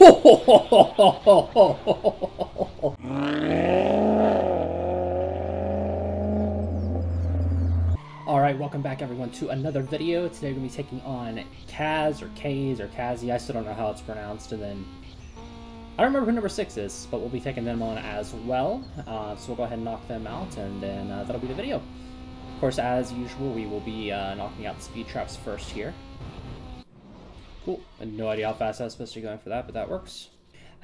Alright, welcome back everyone to another video. Today we're going to be taking on Kaz, or Kaze, or Kazzy. I still don't know how it's pronounced, and then I don't remember who number 6 is, but we'll be taking them on as well. So we'll go ahead and knock them out, and then that'll be the video. Of course, as usual, we will be knocking out the speed traps first here. Cool. I had no idea how fast I was supposed to be going for that, but that works.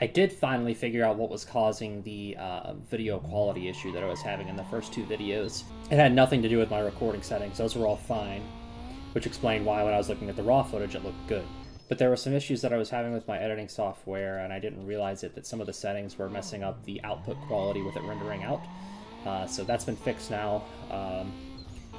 I did finally figure out what was causing the video quality issue that I was having in the first 2 videos. It had nothing to do with my recording settings. Those were all fine, which explained why when I was looking at the raw footage it looked good. But there were some issues that I was having with my editing software, and I didn't realize it, that some of the settings were messing up the output quality with it rendering out. So that's been fixed now.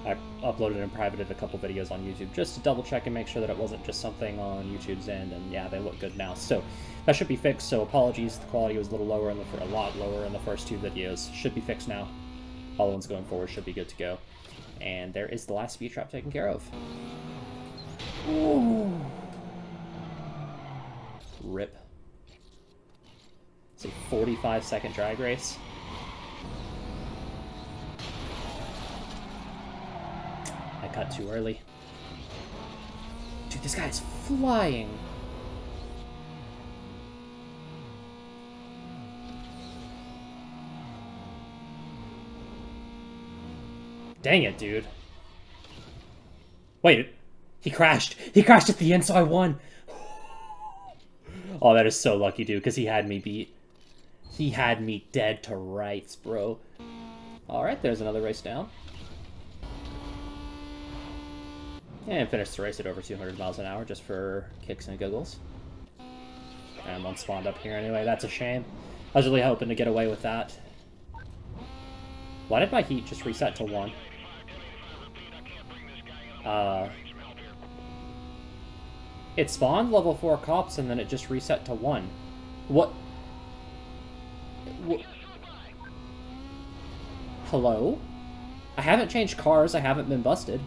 I uploaded and privated a couple videos on YouTube just to double check and make sure that it wasn't just something on YouTube's end, and yeah, they look good now. So that should be fixed, so apologies, the quality was a little lower, a lot lower in the first 2 videos. Should be fixed now. All the ones going forward should be good to go. And there is the last speed trap taken care of. Ooh. Rip. It's a 45-second drag race. I cut too early. Dude, this guy is flying. Dang it, dude. Wait, he crashed. He crashed at the end, so I won. Oh, that is so lucky, dude, because he had me beat. He had me dead to rights, bro. Alright, there's another race down. And finished the race at over 200 miles an hour just for kicks and giggles. And one spawned up here anyway. That's a shame. I was really hoping to get away with that. Why did my heat just reset to 1? It spawned level 4 cops and then it just reset to 1. What? Hello? I haven't changed cars. I haven't been busted.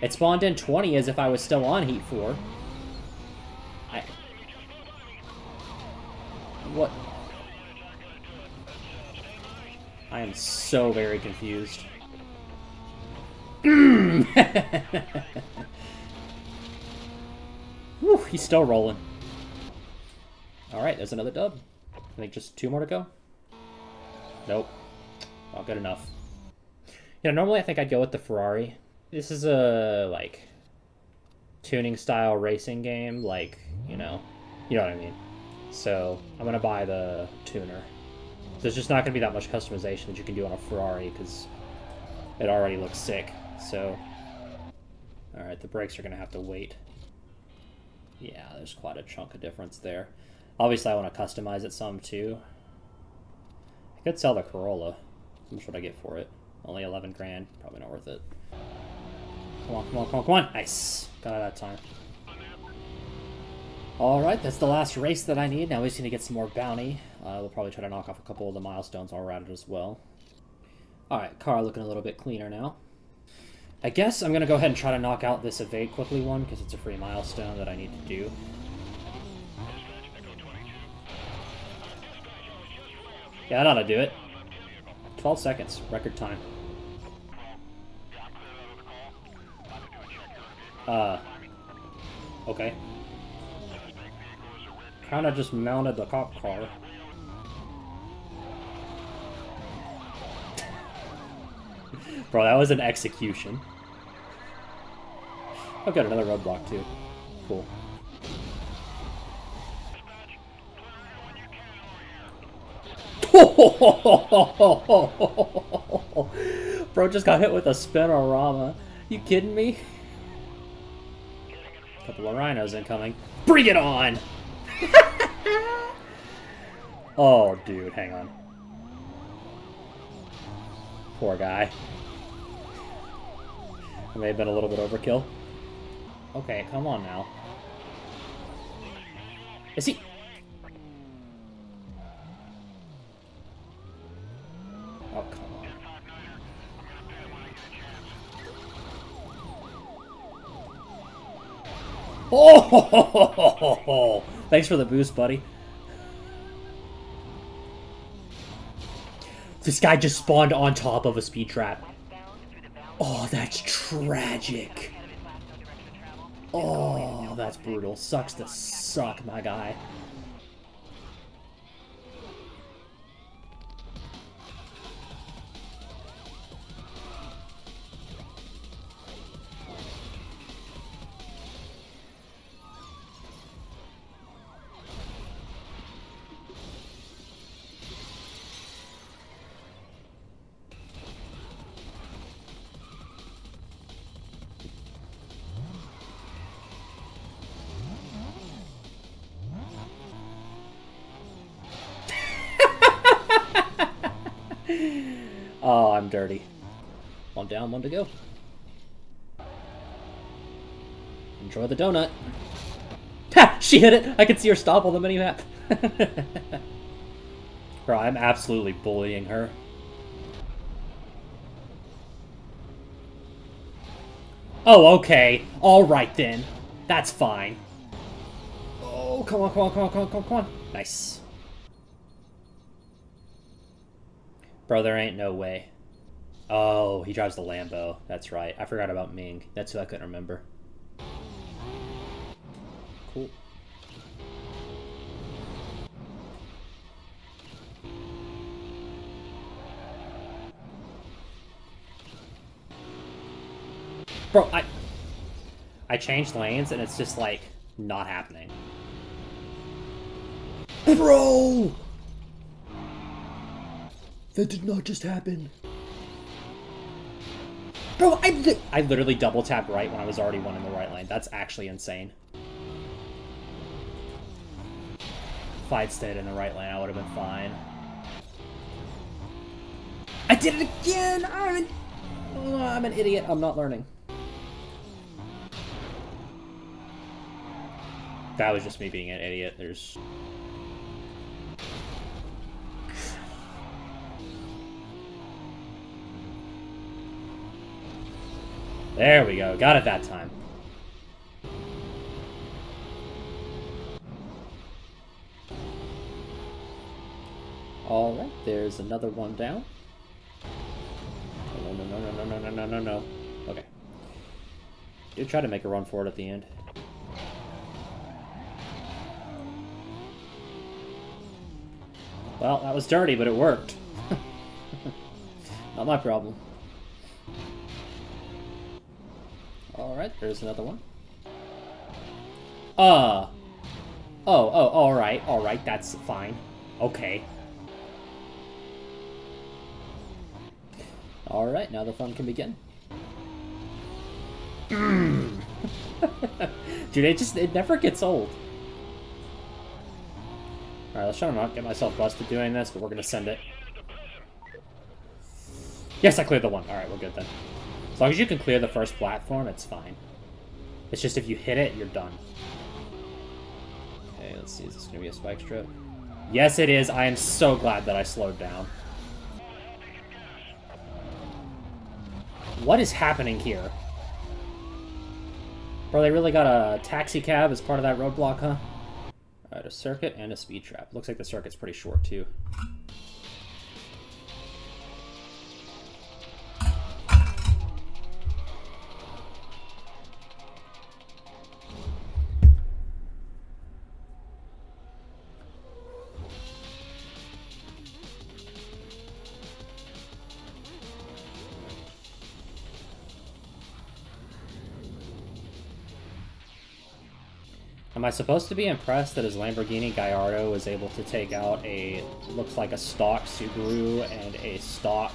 It spawned in 20 as if I was still on Heat 4. What? I am so very confused. Whew, he's still rolling. Alright, there's another dub. I think just 2 more to go. Nope. Not good enough. You know, normally I think I'd go with the Ferrari. This is a, like, tuning-style racing game, like, you know what I mean. So, I'm gonna buy the tuner. There's just not gonna be that much customization that you can do on a Ferrari, because it already looks sick, so. Alright, the brakes are gonna have to wait. Yeah, there's quite a chunk of difference there. Obviously, I want to customize it some, too. I could sell the Corolla. How much would I get for it? Only 11 grand. Probably not worth it. Come on, come on, come on, come on. Nice. Got it out of time. Alright, that's the last race that I need. Now we just need to get some more bounty. We'll probably try to knock off a couple of the milestones all around it as well. Alright, car looking a little bit cleaner now. I guess I'm going to go ahead and try to knock out this evade quickly one, because it's a free milestone that I need to do. Yeah, that ought to do it. 12 seconds. Record time. Okay. Kinda just mounted the cop car. Bro, that was an execution. I've got another roadblock too. Cool. Bro just got hit with a spinorama. You kidding me? Couple of rhinos incoming. Bring it on! Oh, dude, hang on. Poor guy. I may have been a little bit overkill. Okay, come on now. Is he... Oh, come on. Oh, ho, ho, ho, ho, ho. Thanks for the boost, buddy. This guy just spawned on top of a speed trap. Oh, that's tragic. Oh, that's brutal. Sucks to suck, my guy. Oh, I'm dirty. One down, one to go. Enjoy the donut. Ha! She hit it! I could see her stop on the minimap. Bro, I'm absolutely bullying her. Oh, okay. Alright then. That's fine. Oh, come on, come on, come on, come on, come on, come on. Nice. Bro, there ain't no way. Oh, he drives the Lambo. That's right. I forgot about Ming. That's who I couldn't remember. Cool. Bro, I changed lanes and it's just like not happening. Bro! That did not just happen. Bro, I literally double tapped right when I was already one in the right lane. That's actually insane. If I'd stayed in the right lane, I would have been fine. I did it again! I'm an idiot. I'm not learning. That was just me being an idiot. There's... There we go. Got it that time. All right, there's another one down. No, no, no, no, no, no, no, no, no. Okay. Do try to make a run for it at the end. Well, that was dirty, but it worked. Not my problem. Alright, there's another one. Oh, alright, alright, that's fine. Okay. Alright, now the fun can begin. Mm. Dude, it never gets old. Alright, let's try to not get myself busted doing this, but we're gonna send it. Yes, I cleared the one. Alright, we're good then. As long as you can clear the first platform, it's fine. It's just if you hit it, you're done. Okay, let's see. Is this going to be a spike strip? Yes, it is. I am so glad that I slowed down. What is happening here? Bro, they really got a taxi cab as part of that roadblock, huh? Alright, a circuit and a speed trap. Looks like the circuit's pretty short, too. Am I supposed to be impressed that his Lamborghini Gallardo was able to take out a, looks like a stock Subaru and a stock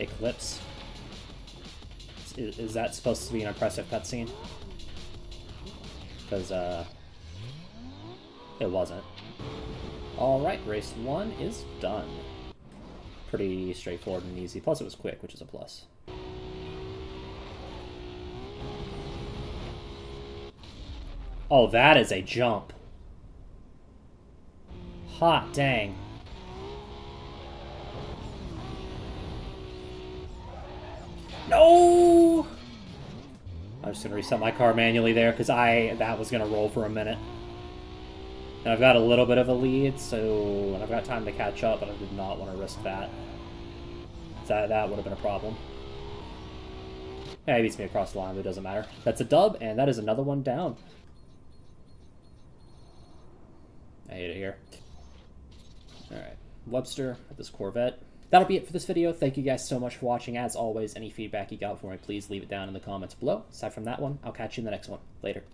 Eclipse? Is that supposed to be an impressive cutscene? Because, it wasn't. Alright, race one is done. Pretty straightforward and easy, plus it was quick, which is a plus. Oh, that is a jump. Hot dang. No! I'm just going to reset my car manually there because that was going to roll for a minute. And I've got a little bit of a lead, so I've got time to catch up, but I did not want to risk that. That would have been a problem. Yeah, he beats me across the line, but it doesn't matter. That's a dub, and that is another one down. I hate it here. Alright, Webster with this Corvette. That'll be it for this video. Thank you guys so much for watching. As always, any feedback you got for me, please leave it down in the comments below. Aside from that one, I'll catch you in the next one. Later.